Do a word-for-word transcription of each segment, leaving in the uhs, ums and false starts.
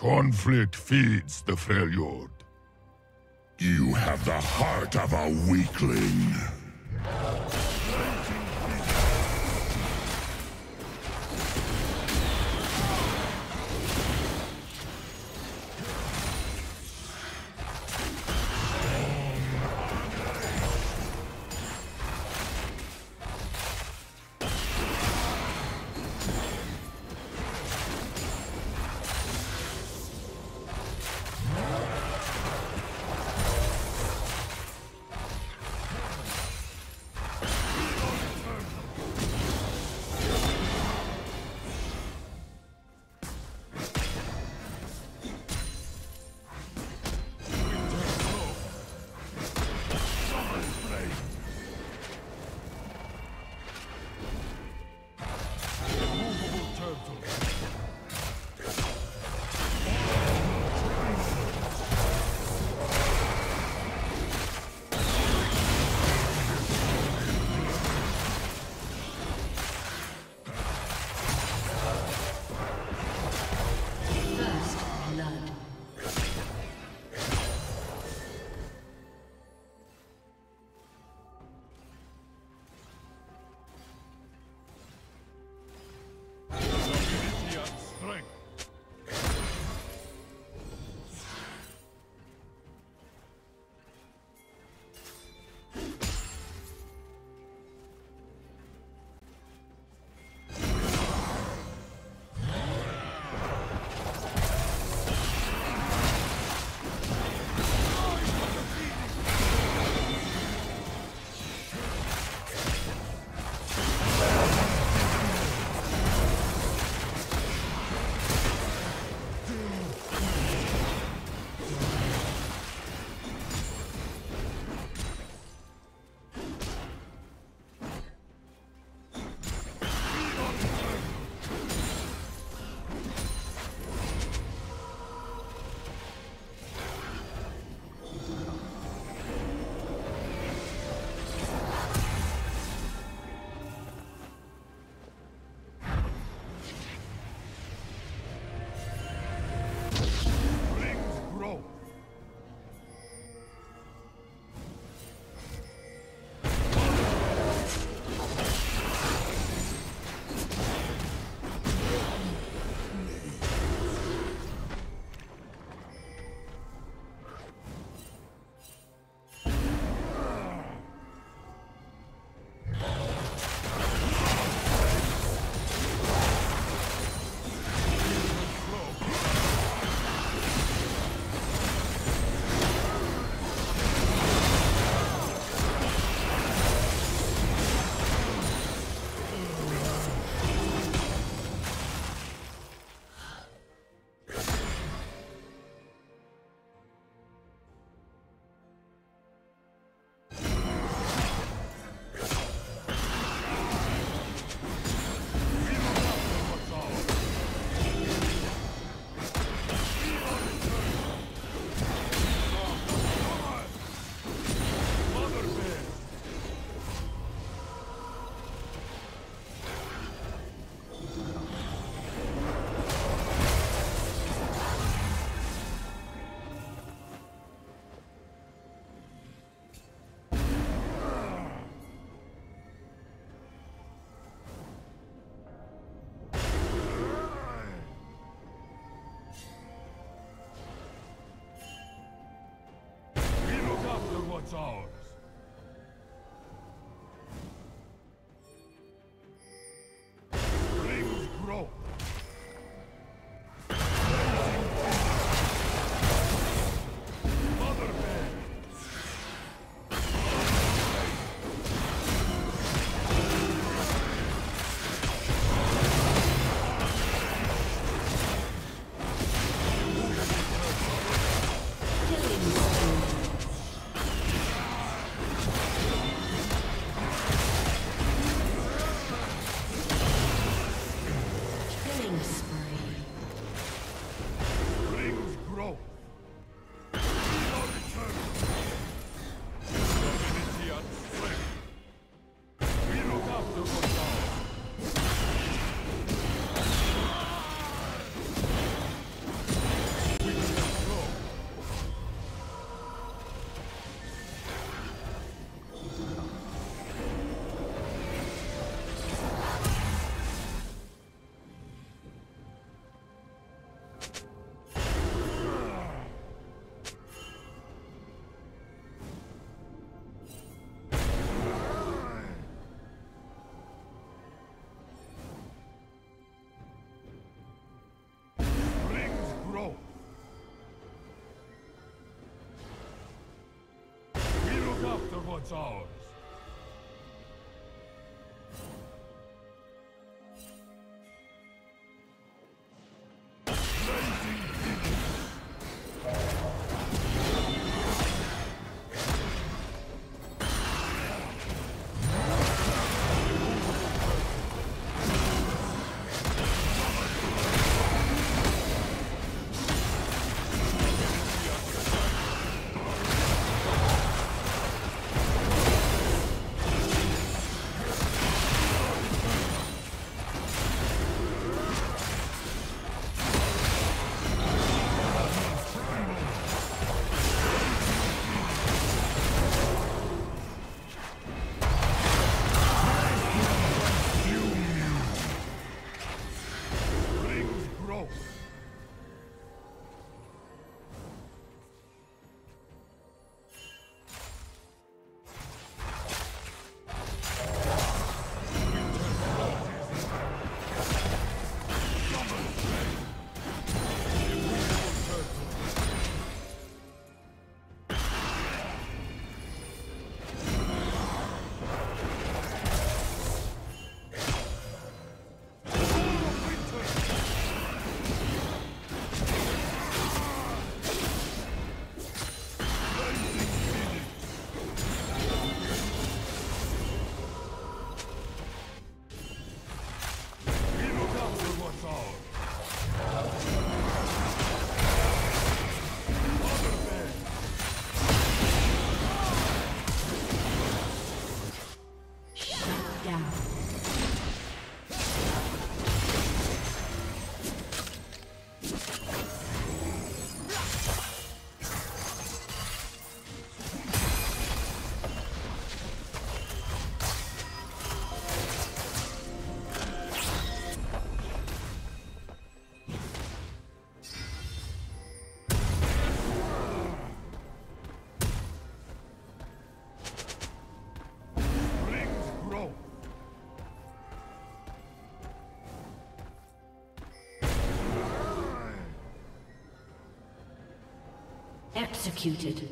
Conflict feeds the Freljord. You have the heart of a weakling. Ours. Rings grow. Mother man. Killing. It's ours. Executed.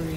spree.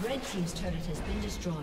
Red team's turret has been destroyed.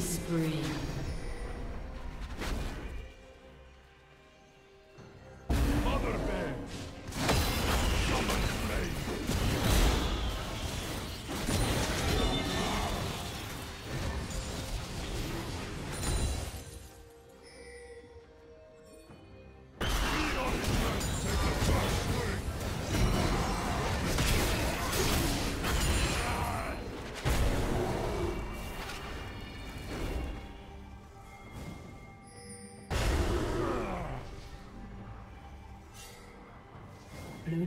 Spree. Blue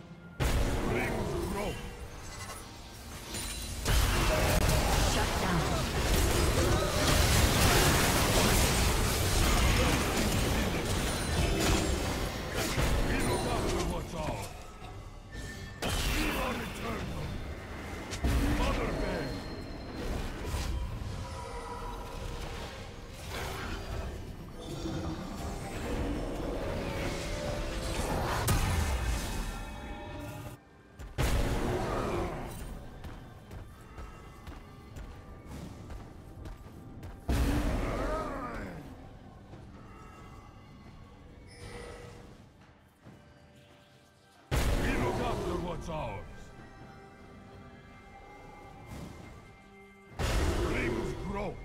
It's ours. Rings grow.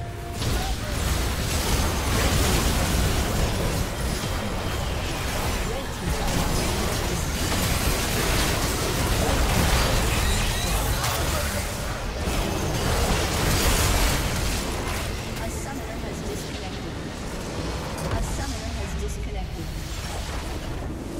Disconnected.